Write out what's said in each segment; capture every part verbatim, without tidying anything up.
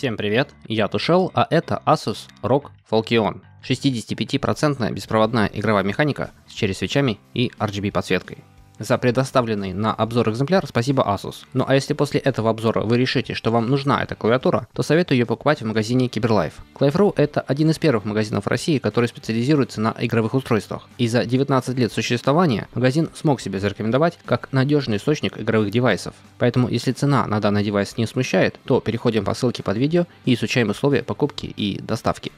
Всем привет, я Тушел, а это Asus рог Falchion. шестьдесят пять процентов беспроводная игровая механика с Cherry свечами и ар джи би подсветкой. За предоставленный на обзор экземпляр спасибо Asus. Ну а если после этого обзора вы решите, что вам нужна эта клавиатура, то советую ее покупать в магазине Cyberlife. clife точка ру это один из первых магазинов России, который специализируется на игровых устройствах. И за девятнадцать лет существования магазин смог себе зарекомендовать как надежный источник игровых девайсов. Поэтому если цена на данный девайс не смущает, то переходим по ссылке под видео и изучаем условия покупки и доставки.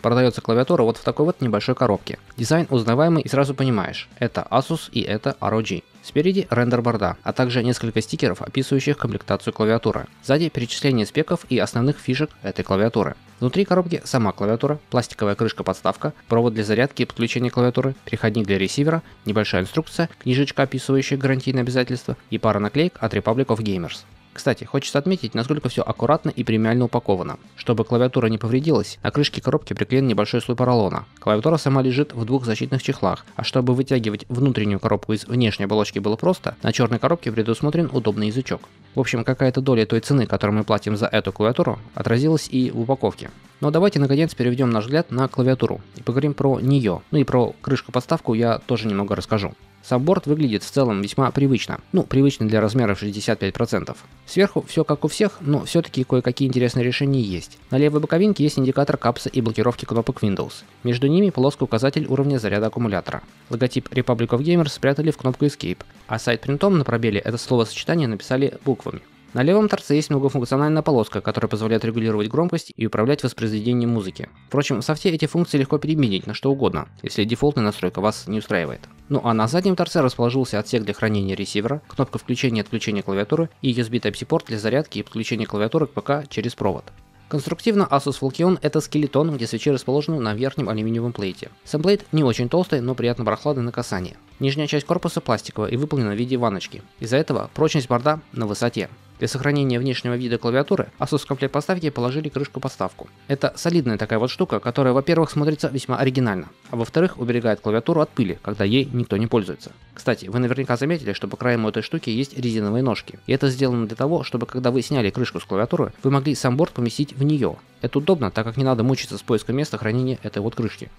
Продается клавиатура вот в такой вот небольшой коробке. Дизайн узнаваемый и сразу понимаешь, это Asus и это рог. Спереди рендер борда, а также несколько стикеров, описывающих комплектацию клавиатуры. Сзади перечисление спеков и основных фишек этой клавиатуры. Внутри коробки сама клавиатура, пластиковая крышка-подставка, провод для зарядки и подключения клавиатуры, переходник для ресивера, небольшая инструкция, книжечка, описывающая гарантийные обязательства и пара наклеек от Republic of Gamers. Кстати, хочется отметить, насколько все аккуратно и премиально упаковано. Чтобы клавиатура не повредилась, на крышке коробки приклеен небольшой слой поролона. Клавиатура сама лежит в двух защитных чехлах, а чтобы вытягивать внутреннюю коробку из внешней оболочки было просто, на черной коробке предусмотрен удобный язычок. В общем, какая-то доля той цены, которую мы платим за эту клавиатуру, отразилась и в упаковке. Но давайте наконец переведем наш взгляд на клавиатуру и поговорим про нее. Ну и про крышку-подставку я тоже немного расскажу. Сам борт выглядит в целом весьма привычно, ну привычно для размеров шестьдесят пять процентов. Сверху все как у всех, но все-таки кое-какие интересные решения есть. На левой боковинке есть индикатор капса и блокировки кнопок Windows. Между ними плоский указатель уровня заряда аккумулятора. Логотип Republic of Gamers спрятали в кнопку Escape, а сайт-принтом на пробеле это словосочетание написали буквами. На левом торце есть многофункциональная полоска, которая позволяет регулировать громкость и управлять воспроизведением музыки. Впрочем, со все эти функции легко переменить на что угодно, если дефолтная настройка вас не устраивает. Ну а на заднем торце расположился отсек для хранения ресивера, кнопка включения и отключения клавиатуры и ю эс би тайп си порт для зарядки и подключения клавиатуры к ПК через провод. Конструктивно Asus Falchion это скелетон, где свечи расположены на верхнем алюминиевом плейте. Сам плейт не очень толстый, но приятно прохладный на касание. Нижняя часть корпуса пластиковая и выполнена в виде ванночки. Из-за этого прочность борда на высоте. Для сохранения внешнего вида клавиатуры Asus в комплект поставки положили крышку-подставку. Это солидная такая вот штука, которая, во-первых, смотрится весьма оригинально, а во-вторых, уберегает клавиатуру от пыли, когда ей никто не пользуется. Кстати, вы наверняка заметили, что по краям этой штуки есть резиновые ножки, и это сделано для того, чтобы когда вы сняли крышку с клавиатуры, вы могли сам борт поместить в нее. Это удобно, так как не надо мучиться с поиском места хранения этой вот крышки.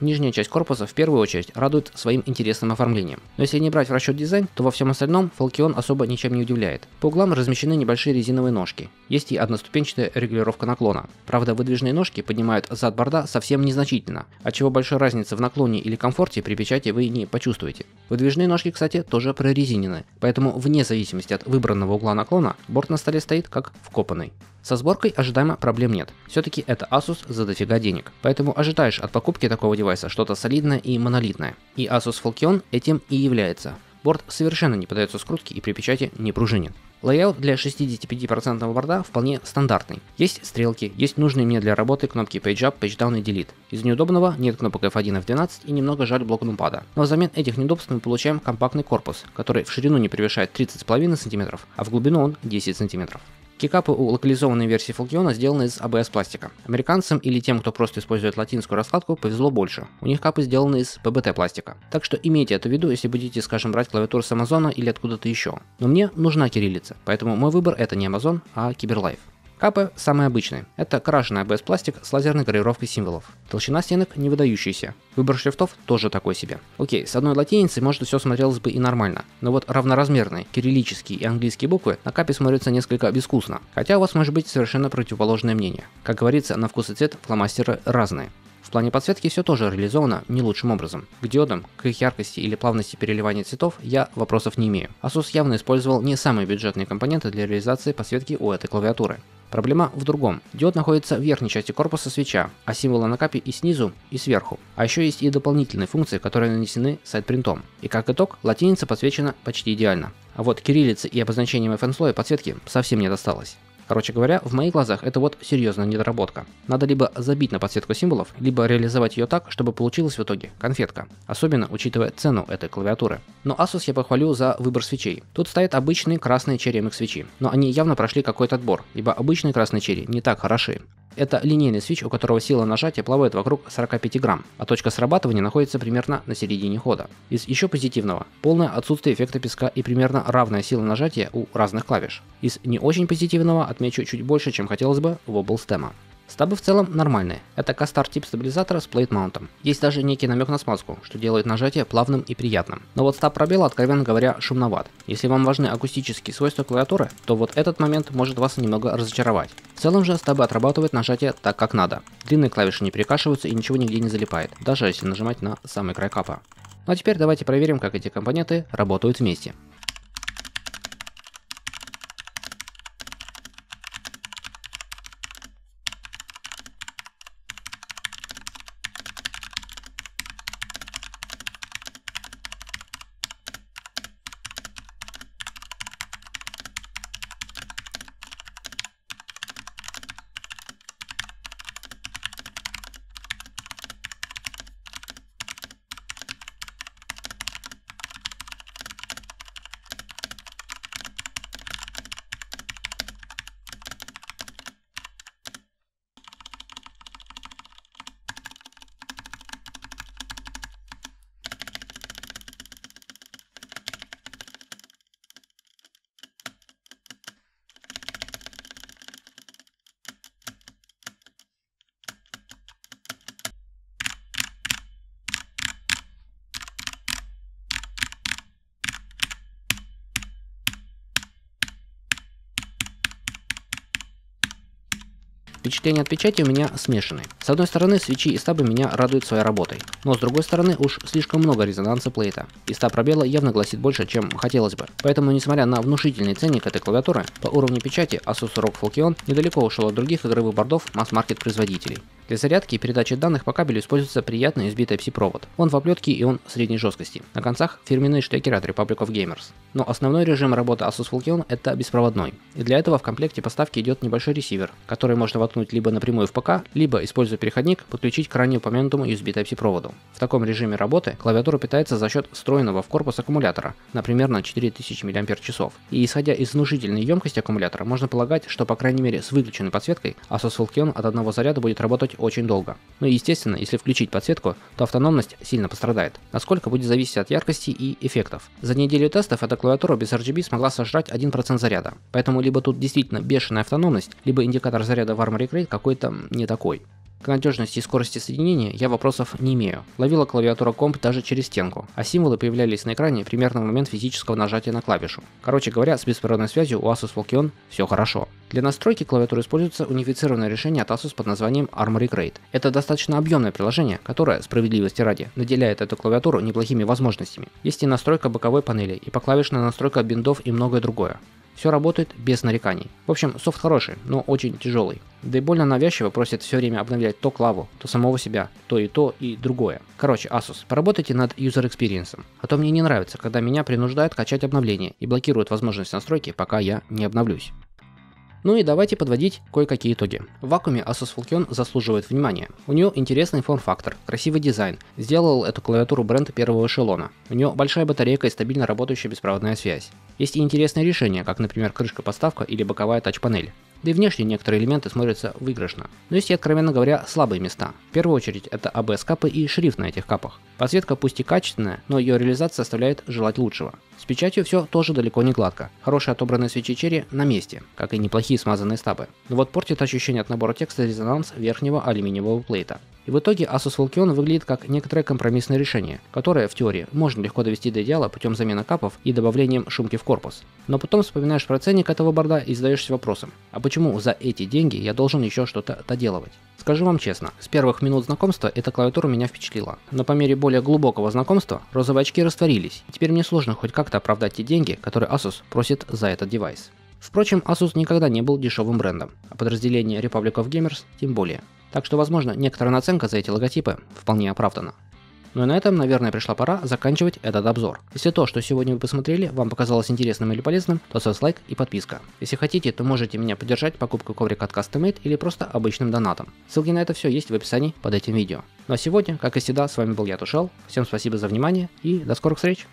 Нижняя часть корпуса в первую очередь радует своим интересным оформлением. Но если не брать в расчет дизайн, то во всем остальном Falchion особо ничем не удивляет. По углам размещены небольшие резиновые ножки. Есть и одноступенчатая регулировка наклона. Правда, выдвижные ножки поднимают зад борда совсем незначительно, отчего большой разницы в наклоне или комфорте при печати вы не почувствуете. Выдвижные ножки, кстати, тоже прорезинены, поэтому вне зависимости от выбранного угла наклона, борт на столе стоит как вкопанный. Со сборкой ожидаемо проблем нет, все-таки это Asus за дофига денег, поэтому ожидаешь от покупки такого девайса что-то солидное и монолитное. И Asus Falchion этим и является. Борт совершенно не поддается скрутке и при печати не пружинит. Лейаут для шестидесяти пяти процентов борда вполне стандартный. Есть стрелки, есть нужные мне для работы кнопки Page Up, Page Down и Delete. Из неудобного нет кнопок эф один эф двенадцать и немного жаль блок нумпада. Но взамен этих неудобств мы получаем компактный корпус, который в ширину не превышает тридцать с половиной сантиметров, а в глубину он десять сантиметров. Кикапы у локализованной версии Falchion сделаны из АБС пластика. Американцам или тем, кто просто использует латинскую раскладку, повезло больше. У них капы сделаны из ПБТ пластика. Так что имейте это в виду, если будете, скажем, брать клавиатуру с Амазона или откуда-то еще. Но мне нужна кириллица, поэтому мой выбор это не Amazon, а Cyberlife. Капы самые обычные. Это крашеный АБС пластик с лазерной гравировкой символов. Толщина стенок не выдающаяся. Выбор шрифтов тоже такой себе. Окей, с одной латиницей может все смотрелось бы и нормально, но вот равноразмерные кириллические и английские буквы на капе смотрятся несколько безвкусно, хотя у вас может быть совершенно противоположное мнение. Как говорится, на вкус и цвет фломастеры разные. В плане подсветки все тоже реализовано не лучшим образом. К диодам, к их яркости или плавности переливания цветов я вопросов не имею. Asus явно использовал не самые бюджетные компоненты для реализации подсветки у этой клавиатуры. Проблема в другом. Диод находится в верхней части корпуса свеча, а символы на капе и снизу, и сверху. А еще есть и дополнительные функции, которые нанесены сайт-принтом. И как итог, латиница подсвечена почти идеально. А вот кириллицы и обозначением эф эн слоя подсветки совсем не досталось. Короче говоря, в моих глазах это вот серьезная недоработка. Надо либо забить на подсветку символов, либо реализовать ее так, чтобы получилась в итоге конфетка. Особенно учитывая цену этой клавиатуры. Но Asus я похвалю за выбор свечей. Тут стоят обычные красные Cherry эм икс свечи, но они явно прошли какой-то отбор, ибо обычные красные Cherry не так хороши. Это линейный свич, у которого сила нажатия плавает вокруг сорока пяти грамм, а точка срабатывания находится примерно на середине хода. Из еще позитивного – полное отсутствие эффекта песка и примерно равная сила нажатия у разных клавиш. Из не очень позитивного отмечу чуть больше, чем хотелось бы, вобл стема. Стабы в целом нормальные, это кастар тип стабилизатора с плейт-маунтом. Есть даже некий намек на смазку, что делает нажатие плавным и приятным. Но вот стаб пробела, откровенно говоря, шумноват. Если вам важны акустические свойства клавиатуры, то вот этот момент может вас немного разочаровать. В целом же стабы отрабатывают нажатие так, как надо. Длинные клавиши не перекашиваются и ничего нигде не залипает, даже если нажимать на самый край капа. Ну а теперь давайте проверим, как эти компоненты работают вместе. Впечатления от печати у меня смешаны. С одной стороны, свечи и стабы меня радуют своей работой, но с другой стороны, уж слишком много резонанса плейта, и стаб пробела явно гласит больше, чем хотелось бы. Поэтому, несмотря на внушительный ценник этой клавиатуры, по уровню печати Asus рог Falchion недалеко ушел от других игровых бордов масс-маркет производителей. Для зарядки и передачи данных по кабелю используется приятный ю эс би тайп си провод. Он в оплетке и он средней жесткости. На концах фирменные штекеры от Republic of Gamers. Но основной режим работы Asus Falchion это беспроводной. И для этого в комплекте поставки идет небольшой ресивер, который можно воткнуть либо напрямую в ПК, либо, используя переходник, подключить к ранее упомянутому ю эс би тайп си проводу. В таком режиме работы клавиатура питается за счет встроенного в корпус аккумулятора, например, на четыре тысячи миллиампер-часов. И исходя из внушительной емкости аккумулятора, можно полагать, что по крайней мере с выключенной подсветкой Asus Falchion от одного заряда будет работать очень долго. Ну и естественно, если включить подсветку, то автономность сильно пострадает. Насколько будет зависеть от яркости и эффектов. За неделю тестов эта клавиатура без эр джи би смогла сожрать один процент заряда. Поэтому либо тут действительно бешеная автономность, либо индикатор заряда в Armory Crate какой-то не такой. К надежности и скорости соединения я вопросов не имею. Ловила клавиатура комп даже через стенку, а символы появлялись на экране примерно в момент физического нажатия на клавишу. Короче говоря, с беспроводной связью у Asus Falchion все хорошо. Для настройки клавиатуры используется унифицированное решение от Asus под названием Armory Crate. Это достаточно объемное приложение, которое, справедливости ради, наделяет эту клавиатуру неплохими возможностями. Есть и настройка боковой панели, и поклавишная настройка биндов и многое другое. Все работает без нареканий. В общем, софт хороший, но очень тяжелый. Да и больно навязчиво просит все время обновлять то клаву, то самого себя, то и то и другое. Короче, Asus, поработайте над user experience. А то мне не нравится, когда меня принуждают качать обновления и блокируют возможность настройки, пока я не обновлюсь. Ну и давайте подводить кое-какие итоги. В вакууме Asus Falchion заслуживает внимания. У нее интересный форм-фактор, красивый дизайн, сделал эту клавиатуру бренд первого эшелона. У нее большая батарейка и стабильно работающая беспроводная связь. Есть и интересные решения, как например крышка-подставка или боковая тач-панель. Да и внешне некоторые элементы смотрятся выигрышно. Но есть и, откровенно говоря, слабые места. В первую очередь это эй би эс-капы и шрифт на этих капах. Подсветка пусть и качественная, но ее реализация оставляет желать лучшего. С печатью все тоже далеко не гладко. Хорошие отобранные свечи Cherry на месте, как и неплохие смазанные стабы. Но вот портит ощущение от набора текста резонанс верхнего алюминиевого плейта. И в итоге Asus Falchion выглядит как некоторое компромиссное решение, которое в теории можно легко довести до идеала путем замены капов и добавлением шумки в корпус. Но потом вспоминаешь про ценник этого борда и задаешься вопросом, а почему за эти деньги я должен еще что-то доделывать? Скажу вам честно, с первых минут знакомства эта клавиатура меня впечатлила, но по мере более глубокого знакомства розовые очки растворились, и теперь мне сложно хоть как-то оправдать те деньги, которые Asus просит за этот девайс. Впрочем, Asus никогда не был дешевым брендом, а подразделение Republic of Gamers тем более. Так что, возможно, некоторая наценка за эти логотипы вполне оправдана. Ну и на этом, наверное, пришла пора заканчивать этот обзор. Если то, что сегодня вы посмотрели, вам показалось интересным или полезным, то ставьте лайк и подписка. Если хотите, то можете меня поддержать покупкой коврика от CustomMate или просто обычным донатом. Ссылки на это все есть в описании под этим видео. Ну а сегодня, как и всегда, с вами был я, Тушел. Всем спасибо за внимание и до скорых встреч!